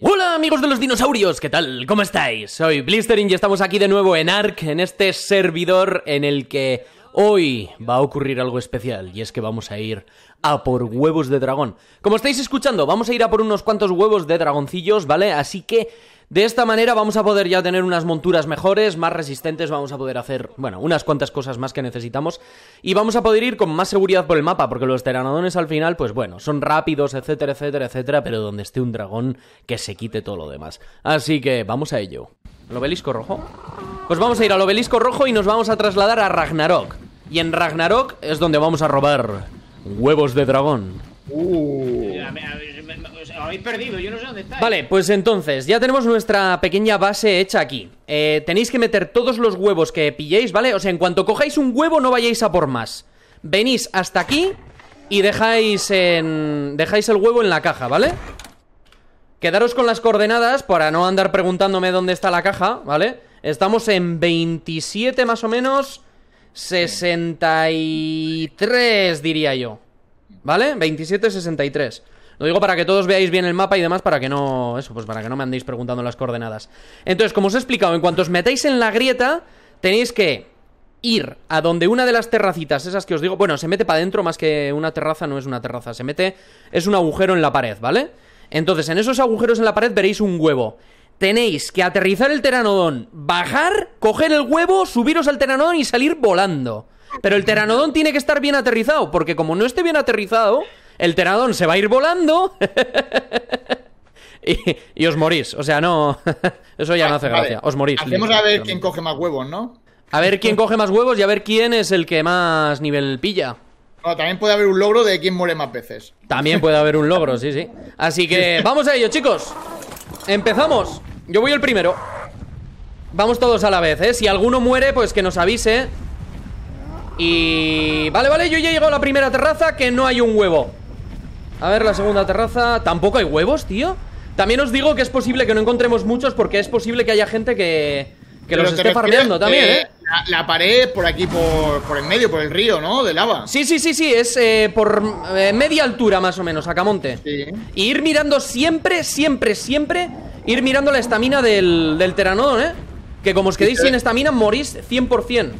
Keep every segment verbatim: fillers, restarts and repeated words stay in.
Hola amigos de los dinosaurios, ¿qué tal? ¿Cómo estáis? Soy Blistering y estamos aquí de nuevo en Ark, en este servidor en el que hoy va a ocurrir algo especial, y es que vamos a ir a por huevos de dragón. Como estáis escuchando, vamos a ir a por unos cuantos huevos de dragoncillos, ¿vale? Así que de esta manera vamos a poder ya tener unas monturas mejores, más resistentes, vamos a poder hacer, bueno, unas cuantas cosas más que necesitamos, y vamos a poder ir con más seguridad por el mapa, porque los pteranodones al final, pues bueno, son rápidos, etcétera, etcétera, etcétera, pero donde esté un dragón, que se quite todo lo demás. Así que vamos a ello. ¿El obelisco rojo? Pues vamos a ir al obelisco rojo y nos vamos a trasladar a Ragnarok. Y en Ragnarok es donde vamos a robar huevos de dragón. Uh. Habéis perdido, yo no sé dónde estáis. Vale, pues entonces, ya tenemos nuestra pequeña base hecha aquí. Eh, tenéis que meter todos los huevos que pilléis, ¿vale? O sea, en cuanto cojáis un huevo no vayáis a por más. Venís hasta aquí y dejáis, en... dejáis el huevo en la caja, ¿vale? Quedaros con las coordenadas para no andar preguntándome dónde está la caja, ¿vale? Estamos en veintisiete más o menos... sesenta y tres, diría yo. ¿Vale? veintisiete, sesenta y tres. Lo digo para que todos veáis bien el mapa y demás, para que no... Eso, pues para que no me andéis preguntando las coordenadas. Entonces, como os he explicado, en cuanto os metáis en la grieta, tenéis que ir a donde una de las terracitas, esas que os digo... Bueno, se mete para adentro, más que una terraza, no es una terraza. Se mete... Es un agujero en la pared, ¿vale? Entonces, en esos agujeros en la pared veréis un huevo. Tenéis que aterrizar el pteranodón, bajar, coger el huevo, subiros al pteranodón y salir volando. Pero el pteranodón tiene que estar bien aterrizado, porque como no esté bien aterrizado, el pteranodón se va a ir volando y, y os morís. O sea, no... Eso ya no hace gracia. Os morís. Hacemos a ver quién coge más huevos, ¿no? A ver quién coge más huevos y a ver quién es el que más nivel pilla. No, también puede haber un logro de quién muere más veces. También puede haber un logro, sí, sí. Así que vamos a ello, chicos. Empezamos. Yo voy el primero. Vamos todos a la vez, ¿eh? Si alguno muere, pues que nos avise. Y... Vale, vale, yo ya he llegado a la primera terraza, que no hay un huevo. A ver, la segunda terraza... ¿Tampoco hay huevos, tío? También os digo que es posible que no encontremos muchos, porque es posible que haya gente que... Que los esté farmeando también, ¿eh? La, la pared por aquí, por, por el medio, por el río, ¿no? De lava. Sí, sí, sí, sí. Es eh, por eh, media altura, más o menos, Akamonte. Sí. Y ir mirando siempre, siempre, siempre... Ir mirando la estamina del, del pteranodón, ¿eh? Que como os quedáis sin estamina, morís cien por cien.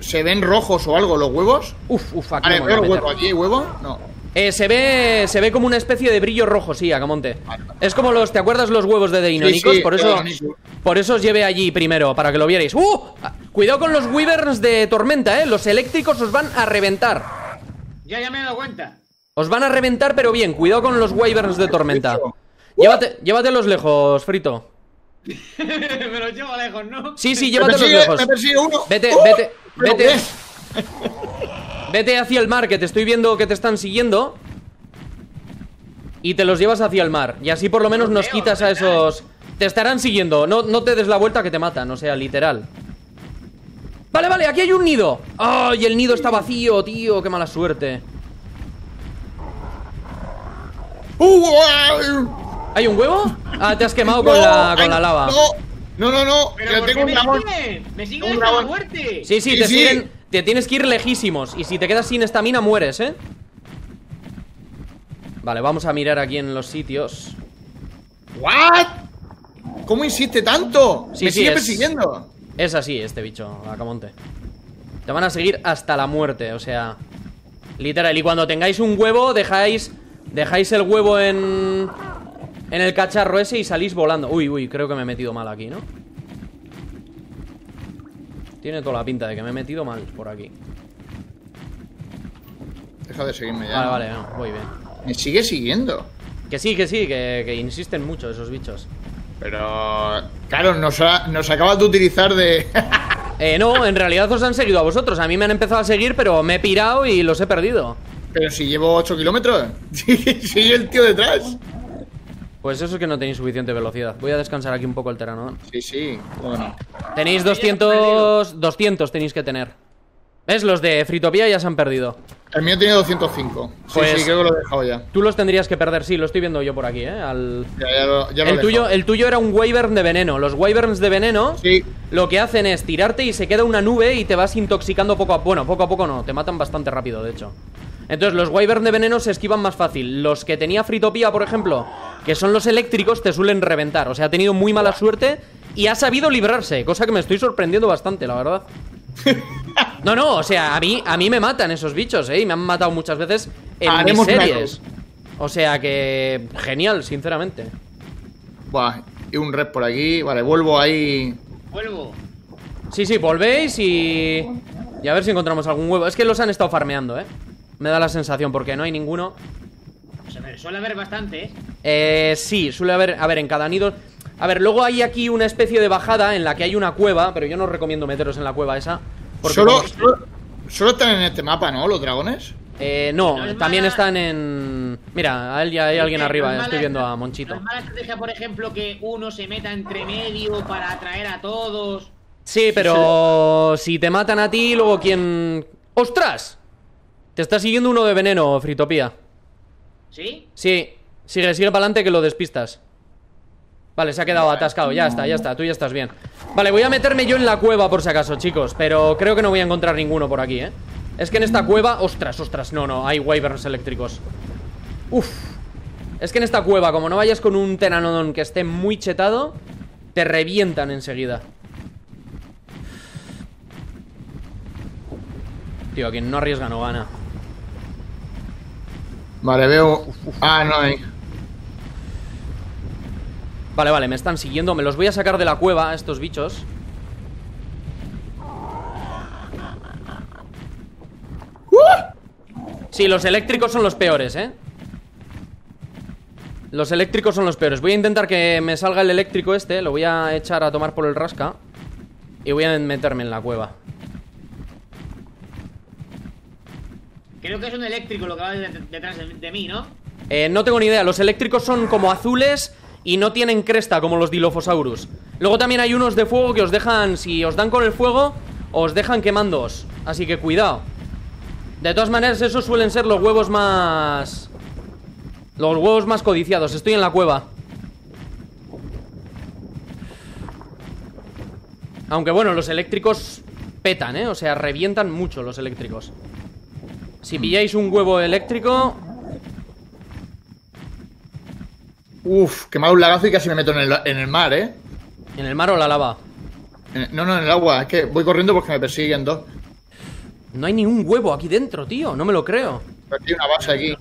¿Se ven rojos o algo los huevos? Uf, uf, aquí vale, veo huevo. ¿Aquí hay huevo? No. Eh, se ve se ve como una especie de brillo rojo, sí, Akamonte. Vale, vale. Es como los... ¿Te acuerdas los huevos de Deinonicos? Sí, sí, por eso por eso os llevé allí primero, para que lo vierais. ¡Uh! Cuidado con los Wyverns de tormenta, ¿eh? Los eléctricos os van a reventar. Ya, ya me he dado cuenta. Os van a reventar, pero bien. Cuidado con los Wyverns de tormenta. Llévate, llévatelos lejos, Frito. Me los llevo lejos, ¿no? Sí, sí, llévatelos me persigue, lejos. Me persigue uno. Vete, uh, vete, vete. Vete hacia el mar, que te estoy viendo que te están siguiendo. Y te los llevas hacia el mar. Y así por lo menos nos quitas a esos... Te estarán siguiendo. No, no te des la vuelta que te matan, o sea, literal. Vale, vale, aquí hay un nido. ¡Ay, el nido está vacío, tío! ¡Qué mala suerte! ¡Uh! ¿Hay un huevo? Ah, te has quemado no, con, la, con ay, la lava. No, no, no. Pero tengo un dragón. Me siguen hasta la muerte. Sí, sí, sí, te sí. siguen. Te tienes que ir lejísimos. Y si te quedas sin estamina, mueres, ¿eh? Vale, vamos a mirar aquí en los sitios. ¿What? ¿Cómo insiste tanto? Sí, me sí, sigue es, persiguiendo. Es así este bicho, Akamonte. Te van a seguir hasta la muerte, o sea. Literal. Y cuando tengáis un huevo, dejáis. Dejáis el huevo en. En el cacharro ese y salís volando. Uy, uy, creo que me he metido mal aquí, ¿no? Tiene toda la pinta de que me he metido mal por aquí. Deja de seguirme ya. Vale, ¿no? Vale, no, voy bien. Me sigue siguiendo. Que sí, que sí, que, que insisten mucho esos bichos. Pero... Claro, nos, ha, nos acabas de utilizar de... eh, no, en realidad os han seguido a vosotros. A mí me han empezado a seguir, pero me he pirado y los he perdido. Pero si llevo ocho kilómetros. Sigue el tío detrás. Pues eso es que no tenéis suficiente velocidad. Voy a descansar aquí un poco el pteranodón. Sí, sí. Bueno. Tenéis doscientos... doscientos tenéis que tener. ¿Ves? Los de Fritopia ya se han perdido. El mío tiene doscientos cinco. Pues sí, sí, creo que lo he dejado ya. Tú los tendrías que perder. Sí, lo estoy viendo yo por aquí, ¿eh? Al... Ya, ya lo, ya lo el, tuyo, el tuyo era un Wyvern de veneno. Los Wyverns de veneno sí. Lo que hacen es tirarte y se queda una nube y te vas intoxicando poco a poco. Bueno, poco a poco no. Te matan bastante rápido, de hecho. Entonces los Wyvern de veneno se esquivan más fácil. Los que tenía Fritopia, por ejemplo, que son los eléctricos, te suelen reventar. O sea, ha tenido muy mala suerte y ha sabido librarse, cosa que me estoy sorprendiendo bastante, la verdad. No, no, o sea, a mí, a mí me matan esos bichos, ¿eh? Y me han matado muchas veces en Haremos mis series. Blancos. O sea que... genial, sinceramente. Buah, y un red por aquí. Vale, vuelvo ahí. Vuelvo. Sí, sí, volvéis y... y a ver si encontramos algún huevo. Es que los han estado farmeando, ¿eh? Me da la sensación, porque no hay ninguno. Pues a ver, suele haber bastante, ¿eh? Eh, sí, suele haber... A ver, en cada nido... A ver, luego hay aquí una especie de bajada en la que hay una cueva, pero yo no os recomiendo meteros en la cueva esa. Porque solo, como... solo, solo están en este mapa, ¿no? ¿Los dragones? Eh, no, no es también mala... están en... Mira, hay, hay alguien no arriba, es estoy viendo a Monchito. No es mala estrategia, por ejemplo, que uno se meta entre medio para atraer a todos. Sí, pero sí, se... si te matan a ti, luego quién... ¡Ostras! Te está siguiendo uno de veneno, Fritopia. ¿Sí? Sí, sigue, sigue para adelante que lo despistas. Vale, se ha quedado atascado, ya está, ya está, tú ya estás bien. Vale, voy a meterme yo en la cueva por si acaso, chicos. Pero creo que no voy a encontrar ninguno por aquí, ¿eh? Es que en esta cueva... Ostras, ostras, no, no, hay wyverns eléctricos. Uf. Es que en esta cueva, como no vayas con un Pteranodon que esté muy chetado, te revientan enseguida. Tío, quien no arriesga no gana. Vale, veo... Uf, uf, ah, no hay... Vale, vale, me están siguiendo. Me los voy a sacar de la cueva, estos bichos. Sí, los eléctricos son los peores, ¿eh? Los eléctricos son los peores. Voy a intentar que me salga el eléctrico este. Lo voy a echar a tomar por el rasca. Y voy a meterme en la cueva. Creo que es un eléctrico lo que va detrás de mí, ¿no? Eh, no tengo ni idea. Los eléctricos son como azules... y no tienen cresta como los Dilophosaurus. Luego también hay unos de fuego que os dejan... si os dan con el fuego, os dejan quemándoos. Así que cuidado. De todas maneras, esos suelen ser los huevos más... los huevos más codiciados. Estoy en la cueva. Aunque bueno, los eléctricos petan, ¿eh? O sea, revientan mucho los eléctricos. Si pilláis un huevo eléctrico... Uf, que me hago un lagazo y casi me meto en el, en el mar, ¿eh? ¿En el mar o la lava? En, no, no, en el agua. Es que voy corriendo porque me persiguen dos. No hay ni un huevo aquí dentro, tío. No me lo creo. Pero hay una base aquí.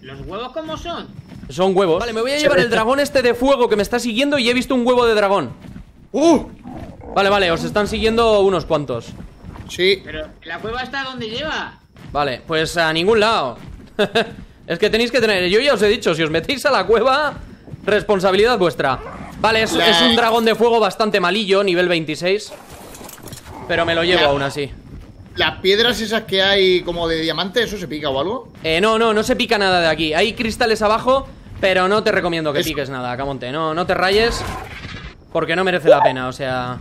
¿Los huevos cómo son? Son huevos. Vale, me voy a llevar el dragón este de fuego que me está siguiendo y he visto un huevo de dragón. ¡Uh! Vale, vale, os están siguiendo unos cuantos. Sí. Pero la cueva está donde lleva. Vale, pues a ningún lado. Es que tenéis que tener... Yo ya os he dicho, si os metéis a la cueva... responsabilidad vuestra. Vale, es, es un dragón de fuego bastante malillo, nivel veintiséis. Pero me lo llevo la, aún así. ¿Las piedras esas que hay como de diamante, eso se pica o algo? Eh, no, no, no se pica nada de aquí. Hay cristales abajo, pero no te recomiendo que eso. Piques nada, Akamonte. No, no te rayes, porque no merece la pena, o sea...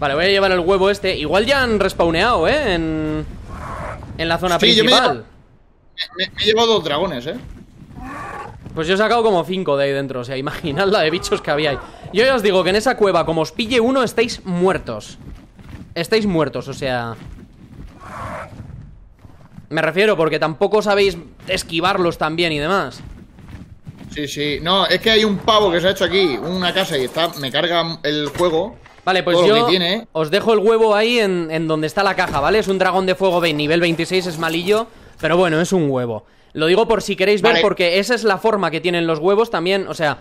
Vale, voy a llevar el huevo este. Igual ya han respawneado, ¿eh? En, en la zona sí, principal. Yo me, llevo, me, me he llevado dos dragones, ¿eh? Pues yo he sacado como cinco de ahí dentro, o sea, imaginad la de bichos que había ahí. Yo ya os digo que en esa cueva, como os pille uno, estáis muertos. Estáis muertos, o sea... Me refiero porque tampoco sabéis esquivarlos tan bien y demás. Sí, sí, no, es que hay un pavo que se ha hecho aquí, una casa y está, me carga el juego. Vale, pues yo tiene. Os dejo el huevo ahí en, en donde está la caja, ¿vale? Es un dragón de fuego nivel veintiséis, es malillo, pero bueno, es un huevo. Lo digo por si queréis ver, vale. Porque esa es la forma que tienen los huevos también, o sea,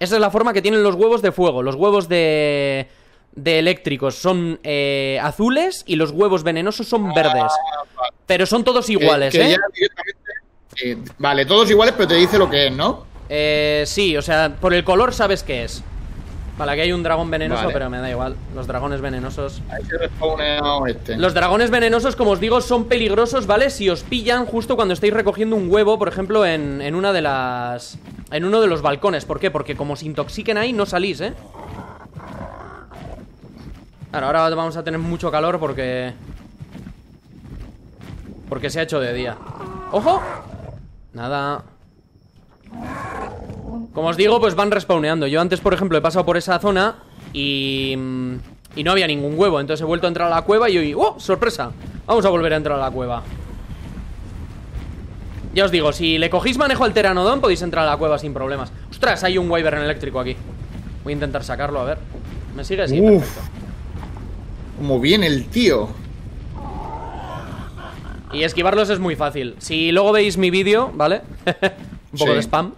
esa es la forma que tienen los huevos de fuego. Los huevos de, de eléctricos son eh, azules y los huevos venenosos son ah, verdes. Vale. Pero son todos iguales, que, que ¿eh? Ya directamente, eh, vale, todos iguales, pero te dice lo que es, ¿no? Eh, sí, o sea, por el color sabes qué es. Vale, aquí hay un dragón venenoso, vale. Pero me da igual. Los dragones venenosos. Ahí se respawneado este. Los dragones venenosos, como os digo, son peligrosos, ¿vale? Si os pillan justo cuando estáis recogiendo un huevo, por ejemplo, en, en una de las... en uno de los balcones. ¿Por qué? Porque como os intoxiquen ahí, no salís, ¿eh? Claro, ahora vamos a tener mucho calor porque... porque se ha hecho de día. ¡Ojo! Nada... Como os digo, pues van respawneando. Yo antes, por ejemplo, he pasado por esa zona y, y no había ningún huevo. Entonces he vuelto a entrar a la cueva y hoy... ¡Oh! ¡Sorpresa! Vamos a volver a entrar a la cueva. Ya os digo, si le cogéis manejo al Pteranodon podéis entrar a la cueva sin problemas. Ostras, hay un Wyvern eléctrico aquí. Voy a intentar sacarlo, a ver. ¿Me sigue? Sí, uf, perfecto. Como bien el tío. Y esquivarlos es muy fácil. Si luego veis mi vídeo, ¿vale? Un poco sí. de spam.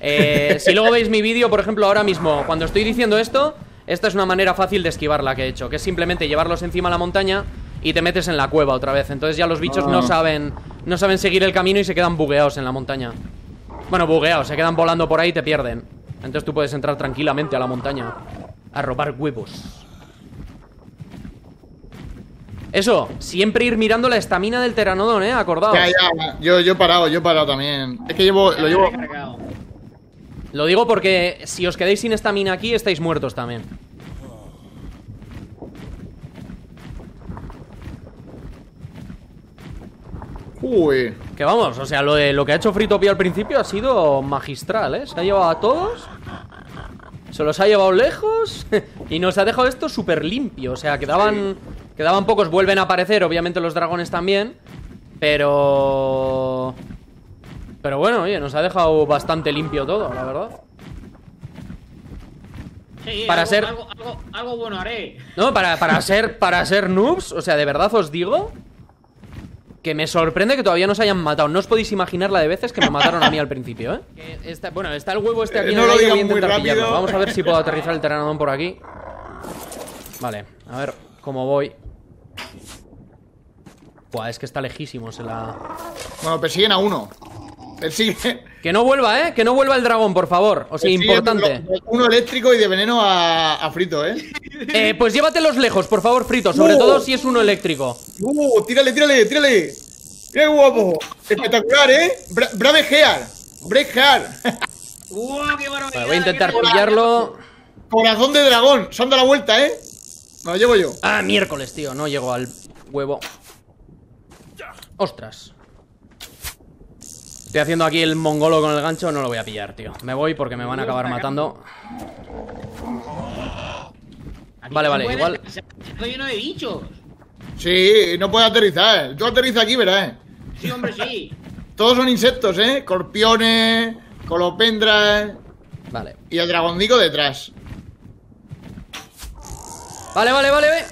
eh, si luego veis mi vídeo, por ejemplo, ahora mismo, cuando estoy diciendo esto, esta es una manera fácil de esquivarla que he hecho, que es simplemente llevarlos encima de la montaña y te metes en la cueva otra vez. Entonces ya los bichos oh. no saben no saben seguir el camino y se quedan bugueados en la montaña. Bueno, bugueados, se quedan volando por ahí y te pierden. Entonces tú puedes entrar tranquilamente a la montaña a robar huevos. Eso, siempre ir mirando la estamina del Pteranodon, ¿eh? Acordaos. Ya, ya, yo, yo he parado, yo he parado también. Es que llevo, lo llevo... Lo digo porque si os quedáis sin estamina aquí, estáis muertos también. Uy. Que vamos, o sea, lo, de, lo que ha hecho Fritopia al principio ha sido magistral, ¿eh? Se ha llevado a todos... Se los ha llevado lejos y nos ha dejado esto súper limpio. O sea, quedaban, quedaban pocos, vuelven a aparecer, obviamente los dragones también. Pero... Pero bueno, oye, nos ha dejado bastante limpio todo, la verdad. Sí, para algo, ser... Algo, algo, algo bueno haré. No, para, para, ser, para ser noobs, o sea, de verdad os digo que me sorprende que todavía nos hayan matado. No os podéis imaginar la de veces que me mataron a mí al principio, ¿eh? Que está, bueno, está el huevo este aquí. Eh, no lo digo muy rápido. Vamos a ver si puedo aterrizar el Pteranodon por aquí. Vale, a ver cómo voy. Buah, es que está lejísimo, se la... Bueno, persiguen a uno. Persigue. Que no vuelva, ¿eh? Que no vuelva el dragón, por favor. O sea, persigue importante. Lo, uno eléctrico y de veneno a, a Frito, ¿eh? ¿eh? Pues llévatelos lejos, por favor, Frito. Sobre uh, todo si es uno eléctrico. ¡Uh! ¡Tírale, tírale, tírale! ¡Qué guapo! Espectacular, ¿eh? Bra ¡Brave Heart! ¡Brave Heart! ¡Uh! ¡Qué barbaridad! Vale, voy a intentar pillarlo. Corazón de dragón. Se han dado la vuelta, ¿eh? Me lo llevo yo. Ah, miércoles, tío. No llego al huevo. Ostras. Estoy haciendo aquí el mongolo con el gancho. No lo voy a pillar, tío. Me voy porque me van a acabar matando. Vale, vale, igual. Está lleno de bichos. Sí, no puedo aterrizar. Tú aterriza aquí, verás. Sí, hombre, sí. Todos son insectos, ¿eh? Corpiones, colopendras. Vale. Y el dragondico detrás. Vale, vale, vale, ve.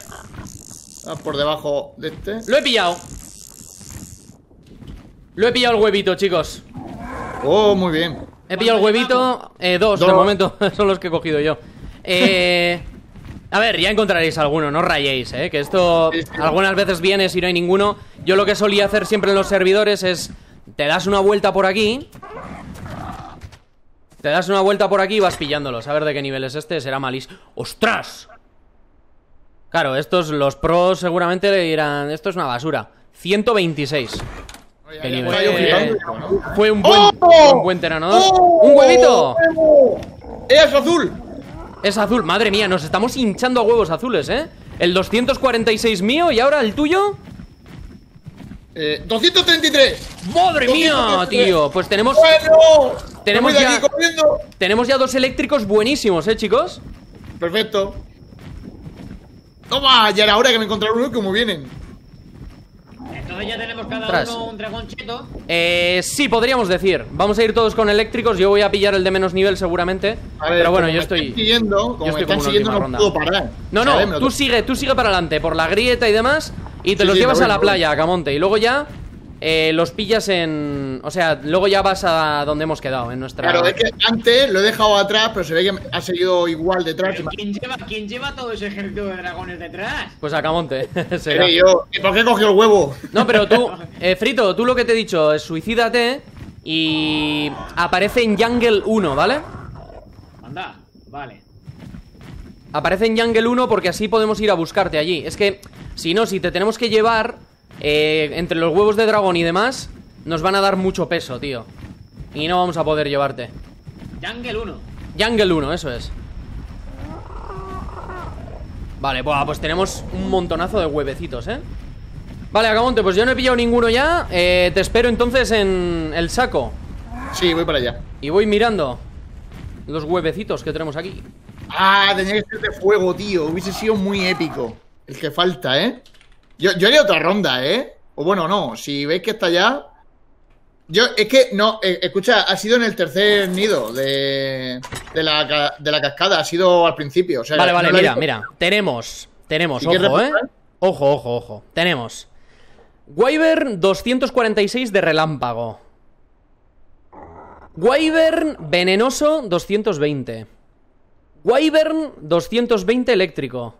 Ah, por debajo de este. Lo he pillado. Lo he pillado el huevito, chicos. Oh, muy bien. He pillado el huevito. Eh, dos, dos, de momento. Son los que he cogido yo. Eh, a ver, ya encontraréis alguno. No rayéis, eh. Que esto algunas veces viene si no hay ninguno. Yo lo que solía hacer siempre en los servidores es... Te das una vuelta por aquí. Te das una vuelta por aquí y vas pillándolos. A ver de qué nivel es este. Será malís. ¡Ostras! Claro, estos, los pros seguramente dirán... Esto es una basura. ciento veintiséis. Qué nivel. Eh, fue un buen, ¡oh! un buen Pteranodon. ¡Oh! ¡Un huevito! ¡Es azul! Es azul, madre mía, nos estamos hinchando a huevos azules, ¿eh? El doscientos cuarenta y seis mío y ahora el tuyo. Eh, ¡doscientos treinta y tres! ¡Madre mía, tío! Pues tenemos. Bueno, tenemos, ya, tenemos ya dos eléctricos buenísimos, ¿eh, chicos? Perfecto. Toma, ya era hora que me encontraron uno como vienen. Entonces ya tenemos cada Tras. uno un dragón cheto. Eh, sí, podríamos decir. Vamos a ir todos con eléctricos. Yo voy a pillar el de menos nivel seguramente. A ver, pero bueno, yo estoy siguiendo. Como yo me estoy están siguiendo, no ronda. puedo parar. No, no, Sabémelo tú todo. sigue, tú sigue para adelante por la grieta y demás. Y te sí, los sí, llevas voy, a la playa, Akamonte. Y luego ya eh, los pillas en... O sea, luego ya vas a donde hemos quedado, en nuestra... Claro, es que antes lo he dejado atrás, pero se ve que ha seguido igual detrás. ¿Quién lleva, ¿Quién lleva todo ese ejército de dragones detrás? Pues Akamonte. Sí, yo. ¿Y por qué cogió el huevo? No, pero tú, eh, Frito, tú lo que te he dicho es suicídate y aparece en Jungle uno, ¿vale? Anda, vale. Aparece en Jungle uno porque así podemos ir a buscarte allí. Es que, si no, si te tenemos que llevar... Eh, entre los huevos de dragón y demás nos van a dar mucho peso, tío. Y no vamos a poder llevarte. Jungle uno. Jungle uno, eso es. Vale, buah, pues tenemos un montonazo de huevecitos, ¿eh? Vale, Akamonte, pues yo no he pillado ninguno ya. eh, Te espero entonces en el saco. Sí, voy para allá. Y voy mirando los huevecitos que tenemos aquí. Ah, tenía que ser de fuego, tío. Hubiese sido muy épico. El que falta, ¿eh? Yo, yo haría otra ronda, ¿eh? O bueno, no, si veis que está ya. Yo, es que, no, eh, escucha, ha sido en el tercer nido de, de, la, de la cascada, ha sido al principio. O sea, vale, vale, no mira, mira, tenemos, tenemos, ojo, eh. Ojo, ojo, ojo, tenemos. Wyvern doscientos cuarenta y seis de relámpago. Wyvern venenoso doscientos veinte. Wyvern doscientos veinte eléctrico.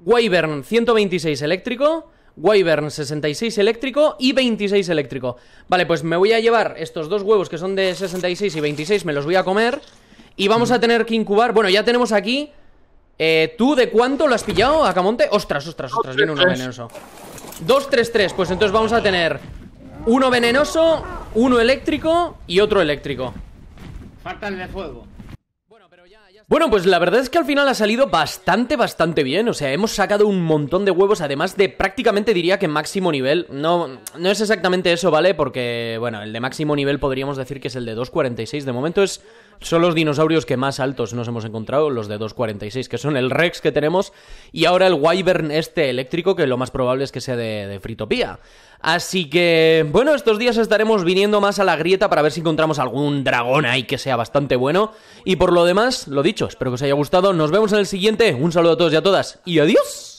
Wyvern ciento veintiséis eléctrico. Wyvern sesenta y seis eléctrico y veintiséis eléctrico. Vale, pues me voy a llevar estos dos huevos que son de sesenta y seis y veintiséis, me los voy a comer. Y vamos a tener que incubar. Bueno, ya tenemos aquí. eh, ¿Tú de cuánto lo has pillado, Akamonte? Ostras, ostras, ostras, viene uno venenoso. Dos, tres, tres, pues entonces vamos a tener uno venenoso, uno eléctrico y otro eléctrico. Falta el de fuego. Bueno, pues la verdad es que al final ha salido bastante, bastante bien. O sea, hemos sacado un montón de huevos, además de prácticamente diría que máximo nivel. No, no es exactamente eso, ¿vale? Porque, bueno, el de máximo nivel podríamos decir que es el de dos cuarenta y seis. De momento es, son los dinosaurios que más altos nos hemos encontrado, los de dos cuarenta y seis, que son el Rex que tenemos. Y ahora el Wyvern este eléctrico, que lo más probable es que sea de, de Fritopia. Así que, bueno, estos días estaremos viniendo más a la grieta para ver si encontramos algún dragón ahí que sea bastante bueno. Y por lo demás, lo dicho, espero que os haya gustado. Nos vemos en el siguiente. Un saludo a todos y a todas. Y adiós.